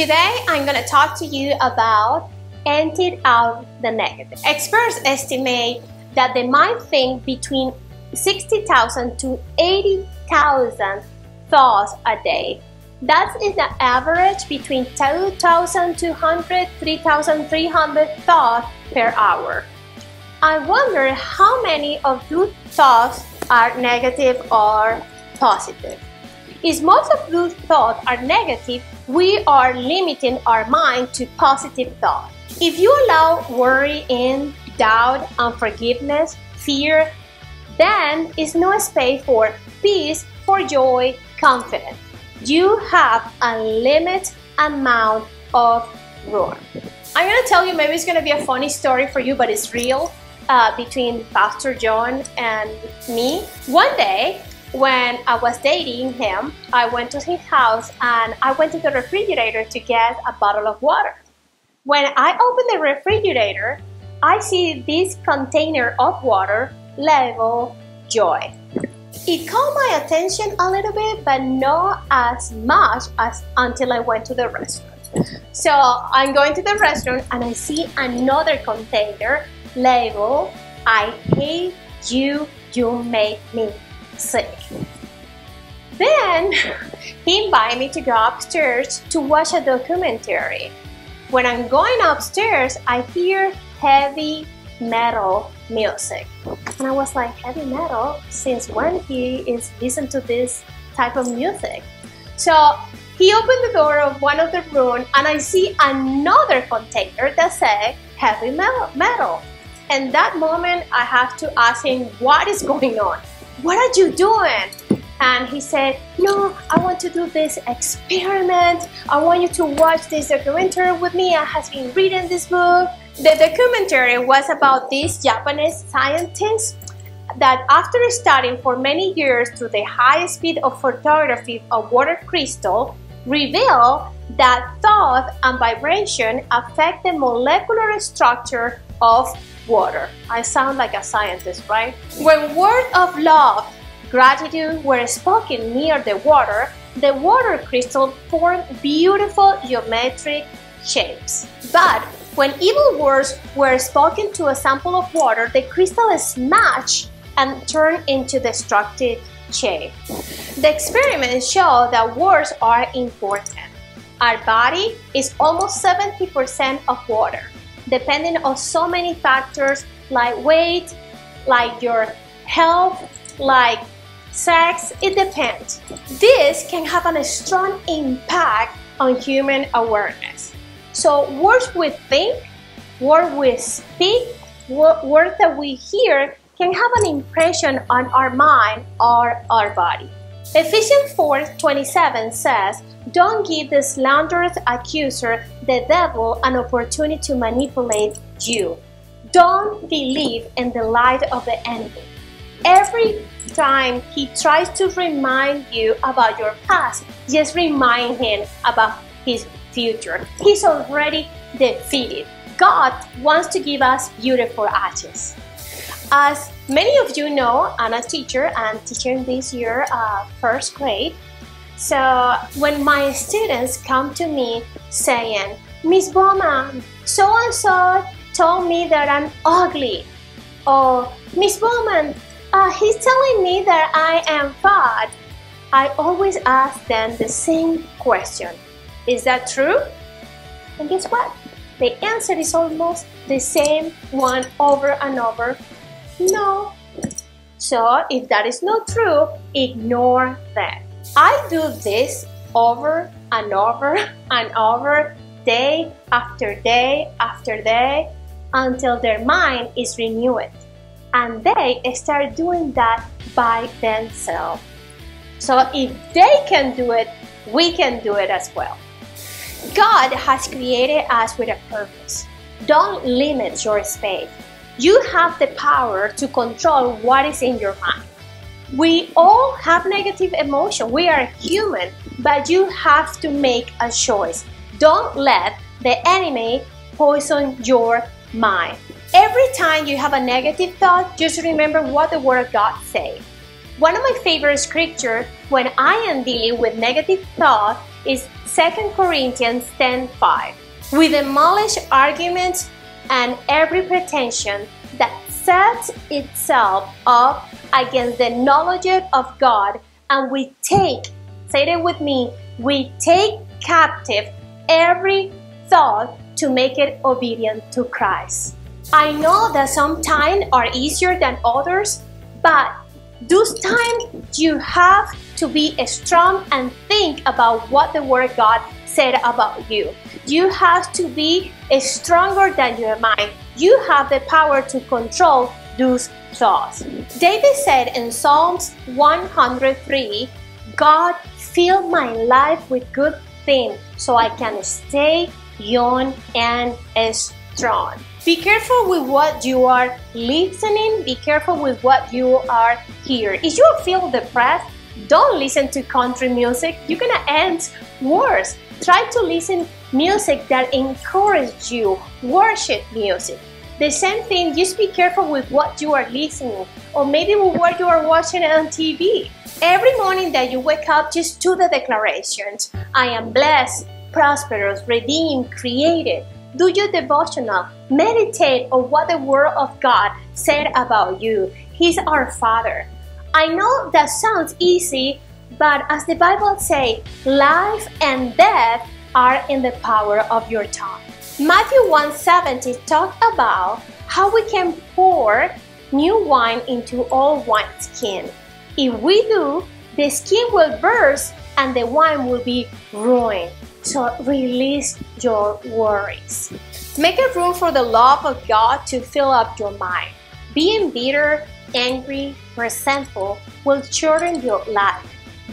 Today, I'm going to talk to you about emptied out the negative. Experts estimate that the mind thinks between 60,000 to 80,000 thoughts a day. That is the average between 2,200 to 3,300 thoughts per hour. I wonder how many of those thoughts are negative or positive. If most of those thoughts are negative, we are limiting our mind to positive thoughts. If you allow worry in, doubt, unforgiveness, fear, then is no space for peace, for joy, confidence. You have a limited amount of room. I'm going to tell you, maybe it's going to be a funny story for you, but it's real, between Pastor John and me. One day, when I was dating him, I went to his house and I went to the refrigerator to get a bottle of water. When I opened the refrigerator, I see this container of water labeled Joy. It caught my attention a little bit, but not as much as until I went to the restaurant. So I'm going to the restaurant and I see another container labeled I hate you, you make me sick. Then he invited me to go upstairs to watch a documentary. When I'm going upstairs, I hear heavy metal music. And I was like, heavy metal? Since when he is listening to this type of music? So he opened the door of one of the rooms and I see another container that said heavy metal. And that moment I have to ask him, what is going on? What are you doing? And he said, no, I want to do this experiment. I want you to watch this documentary with me. I have been reading this book. The documentary was about these Japanese scientists that, after studying for many years through the high speed of photography of water crystal, revealed that thought and vibration affect the molecular structure of water. I sound like a scientist, right? When words of love, gratitude were spoken near the water crystal formed beautiful geometric shapes. But when evil words were spoken to a sample of water, the crystal smashed and turned into destructive shape. The experiment showed that words are important. Our body is almost 70% of water, depending on so many factors like weight, like your health, like sex. It depends. This can have a strong impact on human awareness. So words we think, words we speak, words that we hear can have an impression on our mind or our body. Ephesians 4:27 says, don't give the slanderous accuser, the devil, an opportunity to manipulate you. Don't believe in the lie of the enemy. Every time he tries to remind you about your past, just remind him about his future. He's already defeated. God wants to give us beautiful ashes. As many of you know, I'm a teacher. I'm teaching this year first grade. So when my students come to me saying, Miss Bowman, so-and-so told me that I'm ugly. Or, Miss Bowman, he's telling me that I am fat. I always ask them the same question. Is that true? And guess what? The answer is almost the same one over and over. No. So if that is not true, ignore that. I do this over and over and over, day after day after day, until their mind is renewed. And they start doing that by themselves. So if they can do it, we can do it as well. God has created us with a purpose. Don't limit your space. You have the power to control what is in your mind. We all have negative emotion. We are human, but you have to make a choice. Don't let the enemy poison your mind. Every time you have a negative thought, just remember what the Word of God says. One of my favorite scriptures when I am dealing with negative thoughts is 2 Corinthians 10:5. We demolish arguments and every pretension that sets itself up against the knowledge of God, and we take, say it with me, we take captive every thought to make it obedient to Christ. I know that some times are easier than others, but those times you have to be strong and think about what the Word of God said about you. You have to be stronger than your mind. You have the power to control those thoughts. David said in Psalms 103, God, fill my life with good things so I can stay young and strong. Be careful with what you are listening. Be careful with what you are hearing. If you feel depressed, don't listen to country music. You're gonna end worse. Try to listen music that encourages you, worship music. The same thing, just be careful with what you are listening, or maybe with what you are watching on TV. Every morning that you wake up, just do the declarations. I am blessed, prosperous, redeemed, created. Do your devotional. Meditate on what the Word of God said about you. He's our Father. I know that sounds easy, but as the Bible says, life and death are in the power of your tongue. Matthew 1:70 talks about how we can pour new wine into old wineskin. If we do, the skin will burst and the wine will be ruined. So release your worries. Make a room for the love of God to fill up your mind. Being bitter, angry, resentful will shorten your life.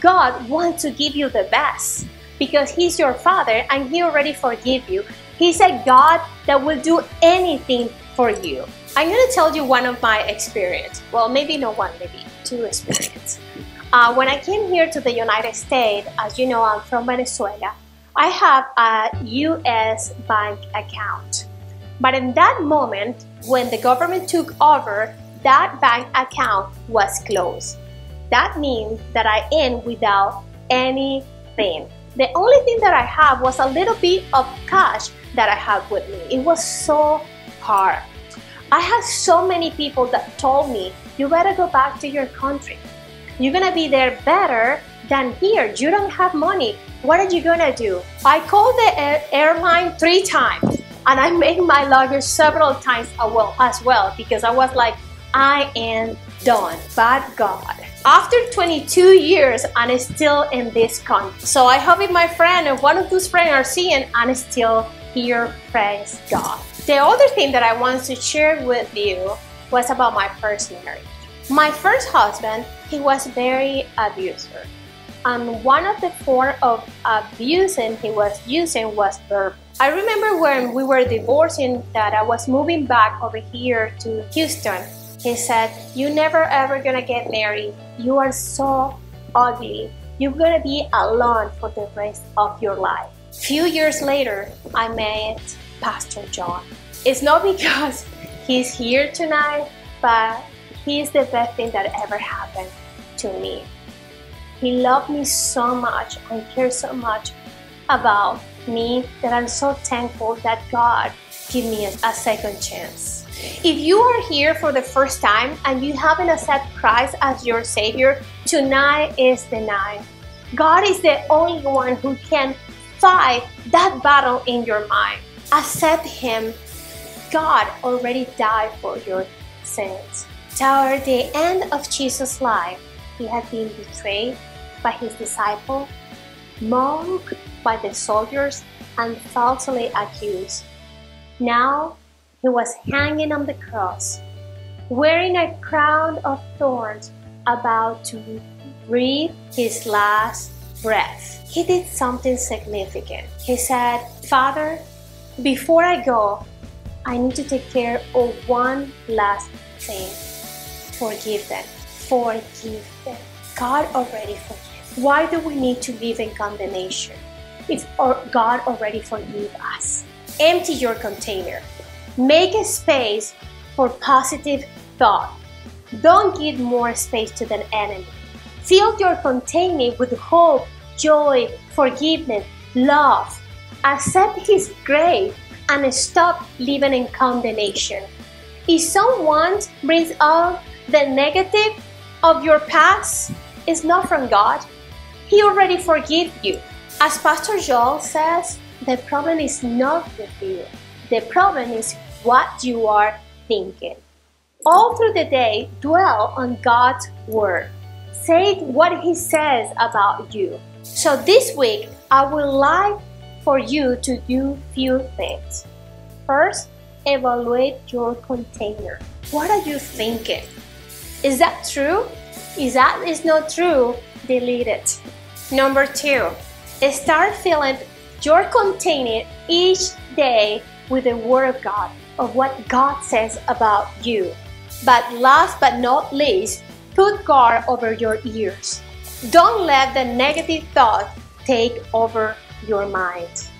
God wants to give you the best because He's your Father and He already forgives you. He's a God that will do anything for you. I'm going to tell you one of my experience. Well, maybe not one, maybe two experiences. When I came here to the United States, as you know, I'm from Venezuela. I have a U.S. bank account. But in that moment, when the government took over, that bank account was closed. That means that I end without anything. The only thing that I have was a little bit of cash that I had with me. It was so hard. I had so many people that told me, you better go back to your country. You're gonna be there better than here. You don't have money. What are you gonna do? I called the airline 3 times and I made my luggage several times as well because I was like, I am done, but God. After 22 years, I'm still in this country. So I hope if my friend and one of those friends are seeing, I'm still here, praise God. The other thing that I want to share with you was about my first marriage. My first husband, he was very abusive. And one of the forms of abusing he was using was verbal. I remember when we were divorcing that I was moving back over here to Houston. He said, you're never ever gonna get married. You are so ugly. You're gonna be alone for the rest of your life. Few years later, I met Pastor John. It's not because he's here tonight, but he's the best thing that ever happened to me. He loved me so much and cared so much about me that I'm so thankful that God gave me a second chance. If you are here for the first time and you haven't accepted Christ as your Savior, tonight is the night. God is the only one who can fight that battle in your mind. Accept Him. God already died for your sins. Toward the end of Jesus' life, He had been betrayed by His disciples, mocked by the soldiers, and falsely accused. Now, He was hanging on the cross, wearing a crown of thorns, about to breathe His last breath. He did something significant. He said, Father, before I go, I need to take care of one last thing. Forgive them. Forgive them. God already forgives. Why do we need to live in condemnation if God already forgave us? Empty your container. Make a space for positive thought. Don't give more space to the enemy. Fill your container with hope, joy, forgiveness, love, accept His grace, and stop living in condemnation. If someone brings out the negative of your past, it's not from God. He already forgives you. As Pastor Joel says, the problem is not with you. The problem is what you are thinking. All through the day, dwell on God's Word. Say what He says about you. So this week, I would like for you to do few things. First, evaluate your container. What are you thinking? Is that true? If that is not true, delete it. Number two, start filling your container each day with the Word of God, of what God says about you. But last but not least, put guard over your ears. Don't let the negative thought take over your mind.